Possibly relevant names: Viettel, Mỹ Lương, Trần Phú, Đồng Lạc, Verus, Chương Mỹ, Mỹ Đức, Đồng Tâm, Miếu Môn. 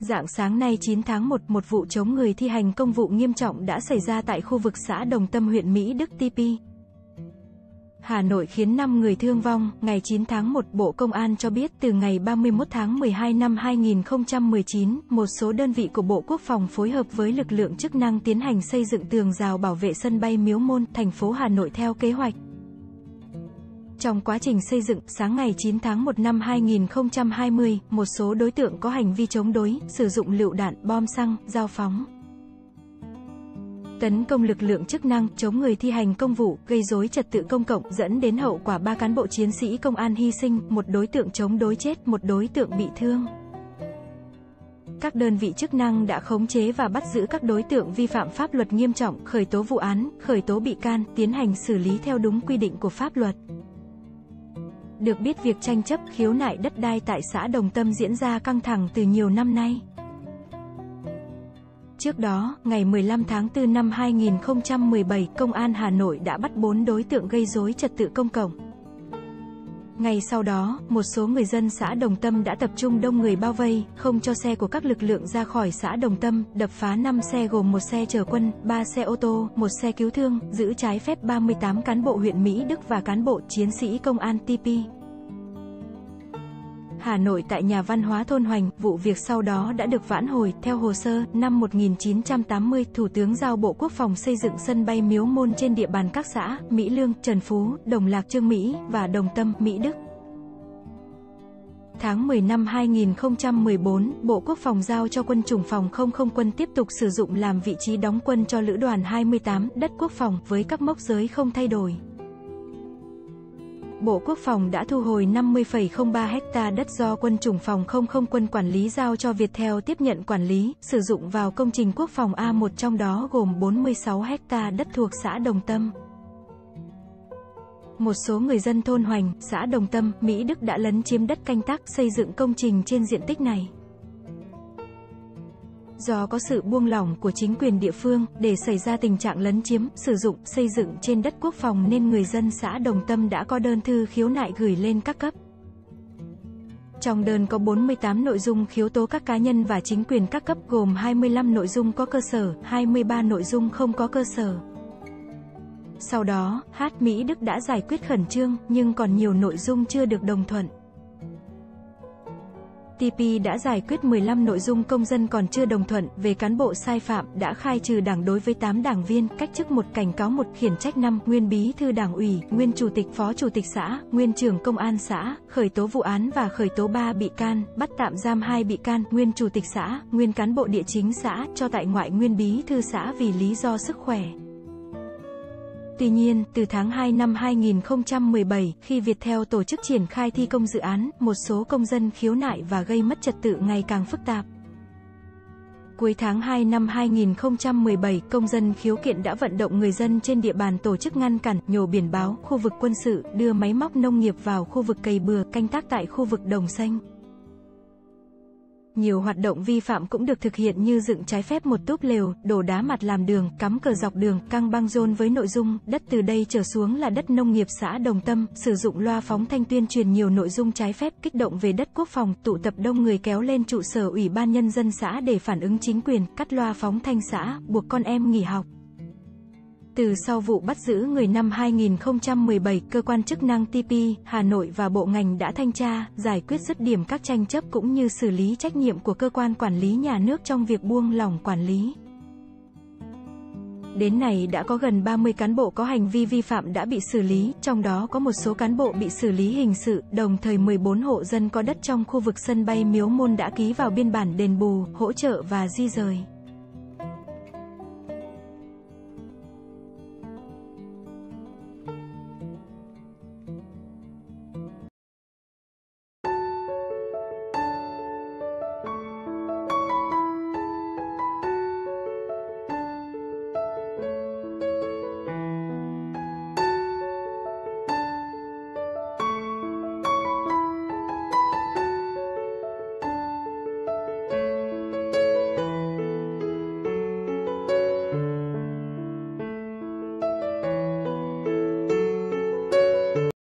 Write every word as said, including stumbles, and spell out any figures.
Rạng sáng nay chín tháng một, một vụ chống người thi hành công vụ nghiêm trọng đã xảy ra tại khu vực xã Đồng Tâm, huyện Mỹ Đức, T P, Hà Nội khiến năm người thương vong. Ngày chín tháng một, Bộ Công an cho biết từ ngày ba mươi mốt tháng mười hai năm hai nghìn không trăm mười chín, một số đơn vị của Bộ Quốc phòng phối hợp với lực lượng chức năng tiến hành xây dựng tường rào bảo vệ sân bay Miếu Môn, thành phố Hà Nội theo kế hoạch. Trong quá trình xây dựng, sáng ngày chín tháng một năm hai nghìn không trăm hai mươi, một số đối tượng có hành vi chống đối, sử dụng lựu đạn, bom xăng, dao phóng, tấn công lực lượng chức năng, chống người thi hành công vụ, gây rối trật tự công cộng, dẫn đến hậu quả ba cán bộ chiến sĩ công an hy sinh, một đối tượng chống đối chết, một đối tượng bị thương. Các đơn vị chức năng đã khống chế và bắt giữ các đối tượng vi phạm pháp luật nghiêm trọng, khởi tố vụ án, khởi tố bị can, tiến hành xử lý theo đúng quy định của pháp luật. Được biết, việc tranh chấp, khiếu nại đất đai tại xã Đồng Tâm diễn ra căng thẳng từ nhiều năm nay. Trước đó, ngày mười lăm tháng tư năm hai nghìn không trăm mười bảy, Công an Hà Nội đã bắt bốn đối tượng gây rối trật tự công cộng. Ngay sau đó, một số người dân xã Đồng Tâm đã tập trung đông người bao vây, không cho xe của các lực lượng ra khỏi xã Đồng Tâm, đập phá năm xe gồm một xe chở quân, ba xe ô tô, một xe cứu thương, giữ trái phép ba mươi tám cán bộ huyện Mỹ Đức và cán bộ, chiến sĩ công an T P, Hà Nội tại nhà văn hóa thôn Hoành. Vụ việc sau đó đã được vãn hồi. Theo hồ sơ, năm một nghìn chín trăm tám mươi, Thủ tướng giao Bộ Quốc phòng xây dựng sân bay Miếu Môn trên địa bàn các xã Mỹ Lương, Trần Phú, Đồng Lạc, Chương Mỹ và Đồng Tâm, Mỹ Đức. Tháng mười năm hai nghìn không trăm mười bốn, Bộ Quốc phòng giao cho Quân chủng phòng không không quân tiếp tục sử dụng làm vị trí đóng quân cho Lữ đoàn hai mươi tám, đất quốc phòng, với các mốc giới không thay đổi. Bộ Quốc phòng đã thu hồi năm mươi phẩy không ba ha đất do Quân chủng phòng không không quân quản lý, giao cho Viettel tiếp nhận quản lý, sử dụng vào công trình quốc phòng A một, trong đó gồm bốn mươi sáu ha đất thuộc xã Đồng Tâm. Một số người dân thôn Hoành, xã Đồng Tâm, Mỹ Đức đã lấn chiếm đất canh tác, xây dựng công trình trên diện tích này. Do có sự buông lỏng của chính quyền địa phương, để xảy ra tình trạng lấn chiếm, sử dụng, xây dựng trên đất quốc phòng nên người dân xã Đồng Tâm đã có đơn thư khiếu nại gửi lên các cấp. Trong đơn có bốn mươi tám nội dung khiếu tố các cá nhân và chính quyền các cấp, gồm hai mươi lăm nội dung có cơ sở, hai mươi ba nội dung không có cơ sở. Sau đó, hát Mỹ Đức đã giải quyết khẩn trương, nhưng còn nhiều nội dung chưa được đồng thuận. T P đã giải quyết mười lăm nội dung công dân còn chưa đồng thuận. Về cán bộ sai phạm, đã khai trừ đảng đối với tám đảng viên, cách chức một, cảnh cáo một, khiển trách năm, nguyên bí thư đảng ủy, nguyên chủ tịch, phó chủ tịch xã, nguyên trưởng công an xã, khởi tố vụ án và khởi tố ba bị can, bắt tạm giam hai bị can, nguyên chủ tịch xã, nguyên cán bộ địa chính xã, cho tại ngoại nguyên bí thư xã vì lý do sức khỏe. Tuy nhiên, từ tháng hai năm hai nghìn không trăm mười bảy, khi Viettel tổ chức triển khai thi công dự án, một số công dân khiếu nại và gây mất trật tự ngày càng phức tạp. Cuối tháng hai năm hai nghìn không trăm mười bảy, công dân khiếu kiện đã vận động người dân trên địa bàn tổ chức ngăn cản, nhổ biển báo, khu vực quân sự, đưa máy móc nông nghiệp vào khu vực cày bừa, canh tác tại khu vực đồng xanh. Nhiều hoạt động vi phạm cũng được thực hiện như dựng trái phép một túp lều, đổ đá mặt làm đường, cắm cờ dọc đường, căng băng rôn với nội dung đất từ đây trở xuống là đất nông nghiệp xã Đồng Tâm, sử dụng loa phóng thanh tuyên truyền nhiều nội dung trái phép, kích động về đất quốc phòng, tụ tập đông người kéo lên trụ sở Ủy ban Nhân dân xã để phản ứng chính quyền, cắt loa phóng thanh xã, buộc con em nghỉ học. Từ sau vụ bắt giữ người năm hai nghìn không trăm mười bảy, cơ quan chức năng T P, Hà Nội và bộ ngành đã thanh tra, giải quyết dứt điểm các tranh chấp cũng như xử lý trách nhiệm của cơ quan quản lý nhà nước trong việc buông lỏng quản lý. Đến nay đã có gần ba mươi cán bộ có hành vi vi phạm đã bị xử lý, trong đó có một số cán bộ bị xử lý hình sự, đồng thời mười bốn hộ dân có đất trong khu vực sân bay Miếu Môn đã ký vào biên bản đền bù, hỗ trợ và di rời.